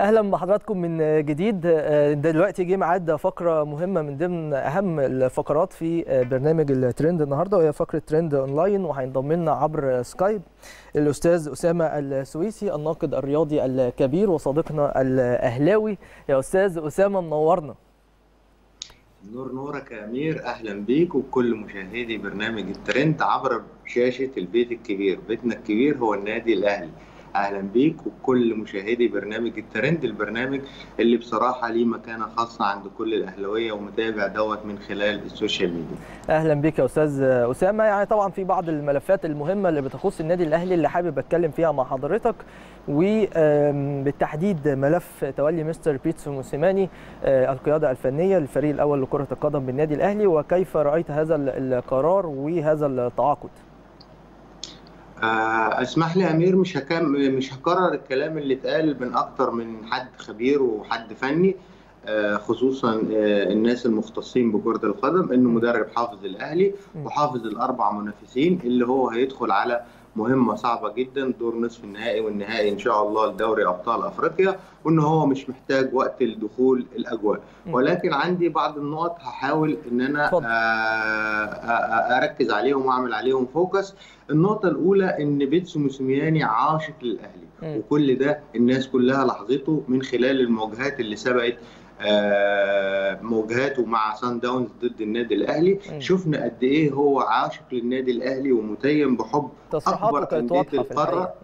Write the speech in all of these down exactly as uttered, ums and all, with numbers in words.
اهلا بحضراتكم من جديد. دلوقتي جه ميعاد فقره مهمه من ضمن اهم الفقرات في برنامج الترند النهارده، وهي فقره ترند اونلاين، وهينضم لنا عبر سكايب الاستاذ اسامه السويسي الناقد الرياضي الكبير وصديقنا الاهلاوي. يا استاذ اسامه منورنا. نور نورك يا امير، اهلا بيك وكل مشاهدي برنامج الترند عبر شاشه البيت الكبير. بيتنا الكبير هو النادي الاهلي. اهلا بيك وكل مشاهدي برنامج الترند، البرنامج اللي بصراحه ليه مكانه خاصه عند كل الاهلاويه ومتابع دوت من خلال السوشيال ميديا. اهلا بيك يا استاذ اسامه. يعني طبعا في بعض الملفات المهمه اللي بتخص النادي الاهلي اللي حابب اتكلم فيها مع حضرتك، وبالتحديد ملف تولي مستر بيتسو موسيماني القياده الفنيه للفريق الاول لكره القدم بالنادي الاهلي، وكيف رايت هذا القرار وهذا التعاقد؟ اسمح لي امير، مش هكمل مش هكرر الكلام اللي اتقال من اكتر من حد خبير وحد فني، خصوصا الناس المختصين بكره القدم، انه مدرب حافظ الاهلي وحافظ الاربع منافسين اللي هو هيدخل على مهمه صعبه جدا، دور نصف النهائي والنهائي ان شاء الله لدوري ابطال افريقيا، وان هو مش محتاج وقت لدخول الاجواء. ولكن عندي بعض النقط هحاول ان انا اركز عليهم واعمل عليهم فوكس. النقطه الاولى ان بيتسو موسيماني عاشق للاهلي، وكل ده الناس كلها لاحظته من خلال المواجهات اللي سبقت مواجهاته مع سان داونز ضد النادي الاهلي. شفنا قد ايه هو عاشق للنادي الاهلي ومتيم بحب اكبر انديه القاره،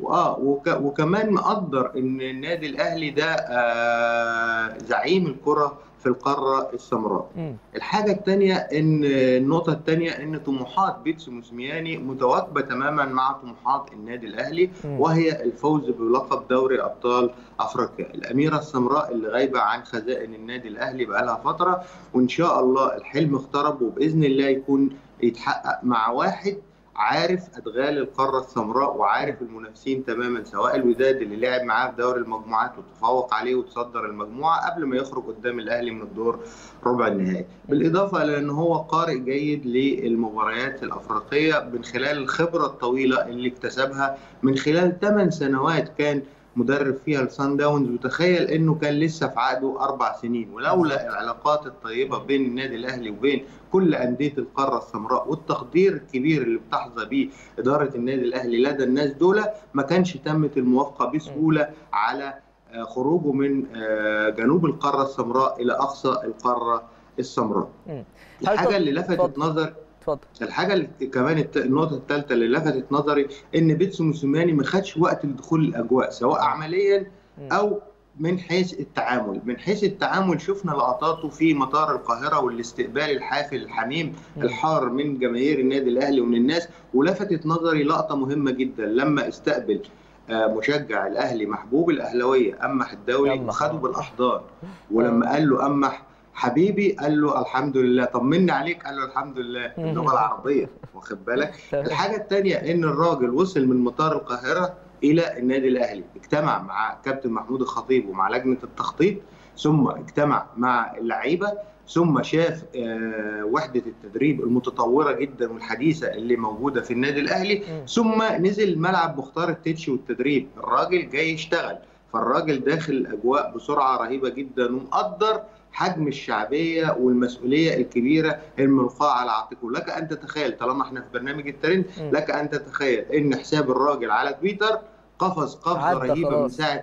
واه وك وكمان مقدر ان النادي الاهلي ده آه زعيم الكره في القاره السمراء. مم. الحاجه الثانيه ان النقطه الثانيه ان طموحات بيتسو موسيماني متواكبه تماما مع طموحات النادي الاهلي، مم. وهي الفوز بلقب دوري ابطال افريقيا، الاميره السمراء اللي غايبه عن خزائن النادي الاهلي بقالها فتره، وان شاء الله الحلم اقترب وباذن الله يكون يتحقق مع واحد عارف ادغال القاره السمراء وعارف المنافسين تماما، سواء الوداد اللي لعب معاه في دوري المجموعات وتفوق عليه وتصدر المجموعه قبل ما يخرج قدام الاهلي من الدور ربع النهائي، بالاضافه لان هو قارئ جيد للمباريات الافريقيه من خلال الخبره الطويله اللي اكتسبها من خلال ثمان سنوات كان مدرب فيها لسان داونز. وتخيل انه كان لسه في عقده اربع سنين، ولولا العلاقات الطيبه بين النادي الاهلي وبين كل انديه القاره السمراء والتقدير الكبير اللي بتحظى بيه اداره النادي الاهلي لدى الناس دول، ما كانش تمت الموافقه بسهوله على خروجه من جنوب القاره السمراء الى اقصى القاره السمراء. الحاجه اللي لفتت نظر اتفضل. الحاجه اللي كمان النقطه الثالثه اللي لفتت نظري ان بيتسو موسيماني ما خدش وقت لدخول الاجواء، سواء عمليا او من حيث التعامل. من حيث التعامل شفنا لقطاته في مطار القاهره والاستقبال الحافل الحميم الحار من جماهير النادي الاهلي ومن الناس، ولفتت نظري لقطه مهمه جدا لما استقبل مشجع الاهلي محبوب الاهلاويه امح الدولي وخده بالاحضان، ولما قال له امح حبيبي قال له الحمد لله، طمني عليك، قال له الحمد لله باللغه العربيه، واخد بالك؟ الحاجه الثانيه ان الراجل وصل من مطار القاهره الى النادي الاهلي، اجتمع مع كابتن محمود الخطيب ومع لجنه التخطيط، ثم اجتمع مع اللعيبه، ثم شاف وحده التدريب المتطوره جدا والحديثه اللي موجوده في النادي الاهلي، ثم نزل ملعب مختار التتش والتدريب. الراجل جاي يشتغل، فالراجل داخل الاجواء بسرعه رهيبه جدا، ومقدر حجم الشعبيه والمسؤوليه الكبيره الملقاه على عاتقه. لك ان تتخيل، طالما احنا في برنامج الترند، لك ان تتخيل ان حساب الراجل على تويتر قفز قفزه رهيبه من ساعه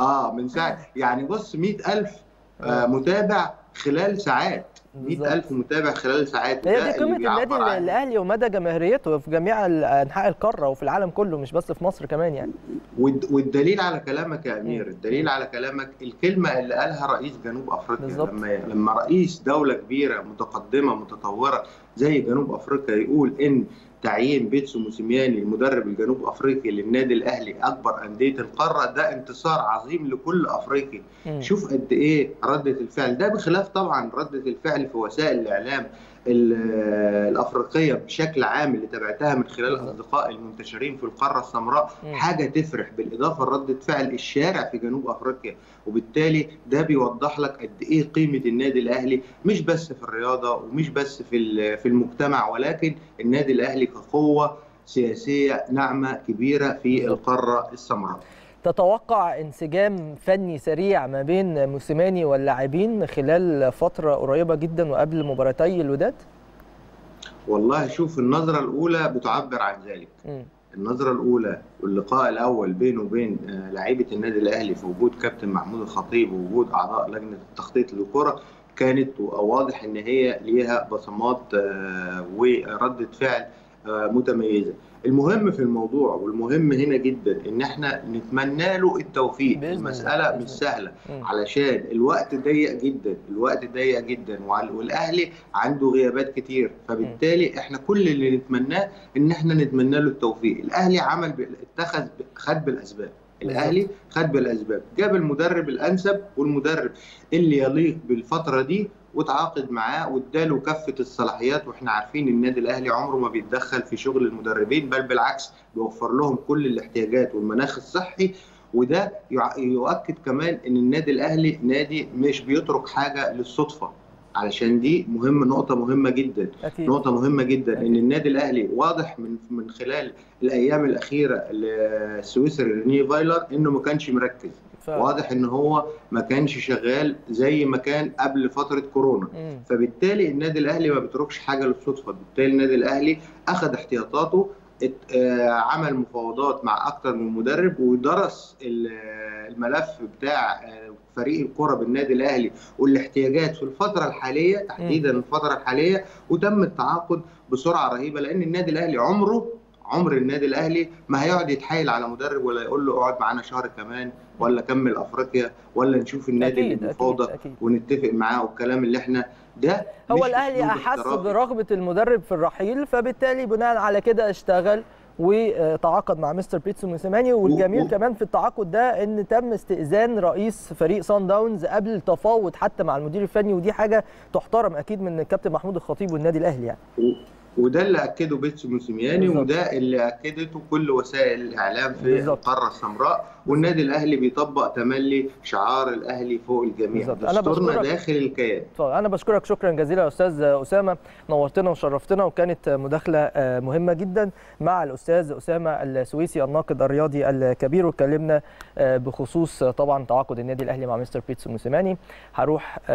اه من ساعه يعني بص مئة ألف آه متابع خلال ساعات، مئة ألف متابع خلال ساعات. هي دي قيمه النادي الاهلي ومدى جماهيريته في جميع انحاء القاره وفي العالم كله، مش بس في مصر كمان يعني. والدليل على كلامك يا امير، الدليل على كلامك الكلمه اللي قالها رئيس جنوب افريقيا بالزبط. لما لما رئيس دوله كبيره متقدمه متطوره زي جنوب افريقيا يقول ان تعيين بيتسو موسيماني المدرب الجنوب افريقي للنادي الاهلي اكبر انديه القاره، ده انتصار عظيم لكل افريقي. مم. شوف قد ايه رده الفعل، ده بخلاف طبعا رده الفعل في وسائل الاعلام الافريقيه بشكل عام اللي تابعتها من خلال اصدقاء المنتشرين في القاره السمراء، حاجه تفرح. بالاضافه لرده فعل الشارع في جنوب افريقيا، وبالتالي ده بيوضح لك قد ايه قيمه النادي الاهلي مش بس في الرياضه ومش بس في في المجتمع، ولكن النادي الاهلي كقوه سياسيه ناعمه كبيره في القاره السمراء. تتوقع انسجام فني سريع ما بين موسيماني واللاعبين خلال فترة قريبة جدا وقبل مباراتي الوداد؟ والله شوف، النظرة الأولى بتعبر عن ذلك. م. النظرة الأولى واللقاء الأول بينه وبين لعيبة النادي الأهلي في وجود كابتن محمود الخطيب ووجود أعضاء لجنة التخطيط للكرة كانت واضح إن هي ليها بصمات وردة فعل متميزة. المهم في الموضوع والمهم هنا جدا إن احنا نتمنى له التوفيق. المسألة مش سهلة علشان الوقت ضيق جدا، الوقت ضيق جدا والأهلي عنده غيابات كتير، فبالتالي احنا كل اللي نتمناه إن احنا نتمنى له التوفيق. الأهلي عمل اتخذ خد بالأسباب، الأهلي خد بالأسباب، جاب المدرب الأنسب والمدرب اللي يليق بالفترة دي وتعاقد معاه واداله كافه الصلاحيات. واحنا عارفين النادي الاهلي عمره ما بيتدخل في شغل المدربين، بل بالعكس بيوفر لهم كل الاحتياجات والمناخ الصحي، وده يؤكد كمان ان النادي الاهلي نادي مش بيترك حاجه للصدفه، علشان دي مهمه، نقطه مهمه جدا. أكيد. نقطه مهمه جدا أكيد. ان النادي الاهلي واضح من من خلال الايام الاخيره للسويسري رينيه فايلر انه ما كانش مركز، ف... واضح ان هو ما كانش شغال زي ما كان قبل فتره كورونا. م. فبالتالي النادي الاهلي ما بيتركش حاجه للصدفه، بالتالي النادي الاهلي اخذ احتياطاته، عمل مفاوضات مع اكتر من مدرب ودرس الملف بتاع فريق الكره بالنادي الاهلي والاحتياجات في الفتره الحاليه تحديدا الفتره الحاليه، وتم التعاقد بسرعه رهيبه، لان النادي الاهلي عمره عمر النادي الاهلي ما هيقعد يتحايل على مدرب ولا يقول له اقعد معانا شهر كمان ولا كمل افريقيا ولا نشوف النادي اللي بنفاوضه ونتفق معاه والكلام اللي احنا ده. هو الاهلي احس برغبه المدرب في الرحيل، فبالتالي بناء على كده اشتغل وتعاقد مع مستر بيتسو موسيماني. والجميل و... كمان في التعاقد ده ان تم استئذان رئيس فريق صن داونز قبل التفاوض حتى مع المدير الفني، ودي حاجه تحترم اكيد من الكابتن محمود الخطيب والنادي الاهلي يعني. و... وده اللي اكده بيتسو موسيماني، وده اللي اكدته كل وسائل الاعلام في بالزبط. القاره السمراء، والنادي الاهلي بيطبق تملي شعار الاهلي فوق الجميع، دستورنا داخل الكيان. طيب انا بشكرك شكرا جزيلا يا استاذ اسامه، نورتنا وشرفتنا، وكانت مداخله مهمه جدا مع الاستاذ اسامه السويسي الناقد الرياضي الكبير، واتكلمنا بخصوص طبعا تعاقد النادي الاهلي مع مستر بيتسو موسيماني. هروح